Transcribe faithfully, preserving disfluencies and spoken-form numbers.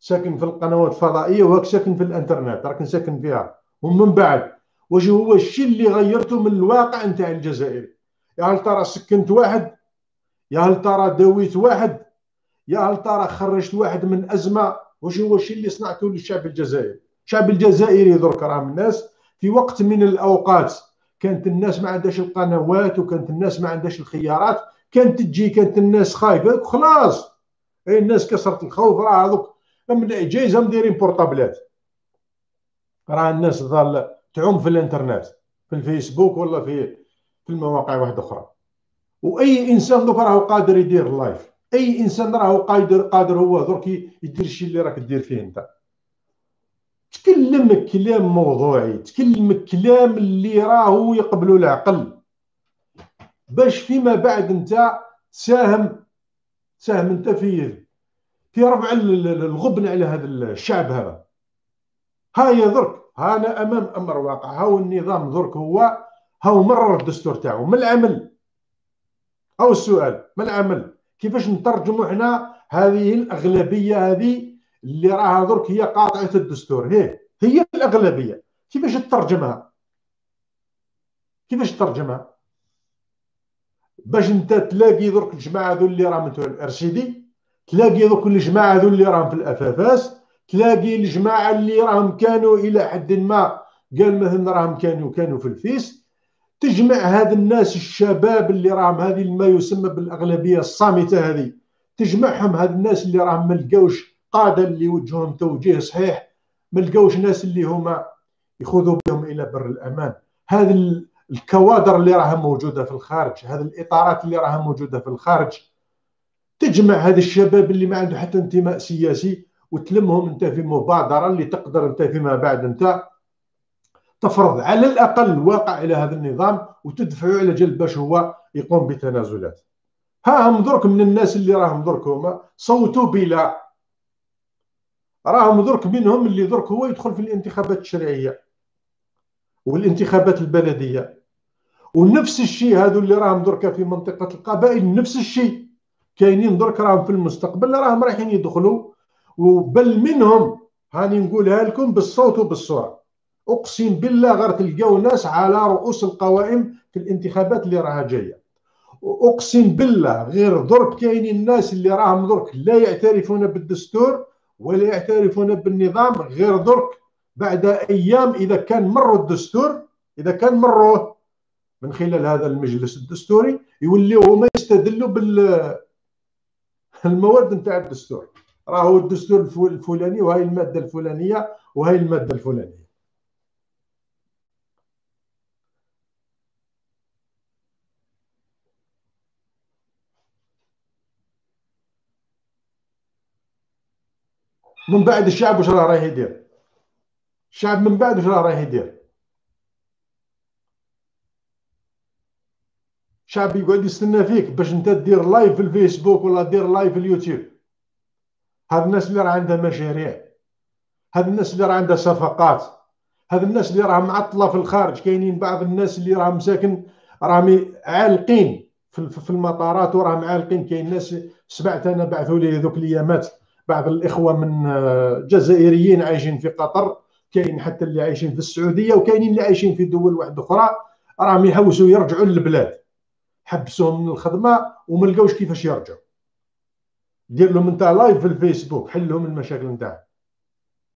ساكن في القنوات الفضائيه وهاك ساكن في الانترنت، راك ساكن فيها. ومن بعد واش هو الشيء اللي غيرته من الواقع نتاع الجزائر؟ يا هل ترى سكنت واحد، يا هل ترى داويت واحد، يا هل ترى خرجت واحد من ازمه. واش هو الشيء اللي صنعته للشعب الجزائري؟ الشعب الجزائري درك راه الناس في وقت من الاوقات كانت الناس ما عندهاش القنوات، وكانت الناس ما عندهاش الخيارات، كانت تجي كانت الناس خايفه خلاص، اي الناس كسرت الخوف. راه هذوك جايزه مديرين بورطابلات، راه الناس ظل تعوم في الانترنت، في الفيسبوك ولا في في المواقع واحده اخرى. واي انسان دوك راهو قادر يدير لايف، اي انسان راهو قادر قادر هو درك يدير الشيء اللي راك دير فيه انت. تكلم كلام موضوعي، تكلم كلام اللي راهو يقبلو العقل، باش فيما بعد انت تساهم تساهم انت في في رفع الغبن على هذا الشعب هذا. ها هي درك، ها أنا أمام أمر واقع، هاو النظام درك هو هاو مرر الدستور تاعو، ما العمل؟ هاو السؤال، ما العمل؟ كيفاش نترجمو حنا هذه الأغلبية هذه اللي راها درك هي قاطعة الدستور، هي هي الأغلبية، كيفاش تترجمها؟ كيفاش تترجمها؟ باش أنت تلاقي درك الجماعة هذو اللي راهم نتاع الأرشيدي، تلاقي درك الجماعة هذو اللي راهم في الأفافاس، تلاقي الجماعه اللي راهم كانوا الى حد ما قال مثلا راهم كانوا كانوا في الفيس، تجمع هاد الناس الشباب اللي راهم هذه ما يسمى بالاغلبيه الصامته هذه، تجمعهم هاد الناس اللي راهم ما لقاوش قاده اللي يوجههم توجيه صحيح، ما لقاوش ناس اللي هما يخوضوا بهم الى بر الامان، هذه الكوادر اللي راها موجوده في الخارج، هذه الاطارات اللي راها موجوده في الخارج، تجمع هذا الشباب اللي ما عنده حتى انتماء سياسي وتلمهم انت في مبادره اللي تقدر انت فيما بعد انت تفرض على الاقل الواقع على هذا النظام وتدفعه على جل باش هو يقوم بتنازلات. ها هم درك من الناس اللي راهم درك هما صوتوا بلا، راهم درك منهم اللي درك هو يدخل في الانتخابات التشريعيه والانتخابات البلديه، ونفس الشيء هذو اللي راهم درك في منطقه القبائل نفس الشيء، كاينين درك راهم في المستقبل راهم رايحين يدخلوا، وبل منهم هاني نقولها لكم بالصوت وبالصوره، اقسم بالله غير تلقاو ناس على رؤوس القوائم في الانتخابات اللي راها جايه، واقسم بالله غير درك كاينين الناس اللي راهم درك لا يعترفون بالدستور ولا يعترفون بالنظام، غير درك بعد ايام اذا كان مروا الدستور، اذا كان مروه من خلال هذا المجلس الدستوري يوليو هما يستدلوا بالمواد نتاع الدستور، راهو الدستور الفلاني وهي المادة الفلانية وهي المادة الفلانية. من بعد الشعب واش راه رايح يدير؟ الشعب من بعد واش راه رايح يدير؟ الشعب يقعد يستنى فيك باش انت دير لايف في الفيسبوك ولا دير لايف في اليوتيوب. هاد الناس اللي راه عندها مشاريع، هاد الناس اللي راه عندها صفقات، هاد الناس اللي راه معطله في الخارج، كاينين بعض الناس اللي راهم ساكن راهم عالقين في المطارات وراهم عالقين، كاين ناس سمعت انا بعثوا لي ذوك الايامات بعض الاخوه من جزائريين عايشين في قطر، كاين حتى اللي عايشين في السعوديه، وكاينين اللي عايشين في دول واحده اخرى راهم يحوسوا يرجعوا للبلاد، حبسوهم من الخدمه وما لقاوش كيفاش يرجعوا. دير لهم انت لايف في الفيسبوك، حل لهم المشاكل نتاعك.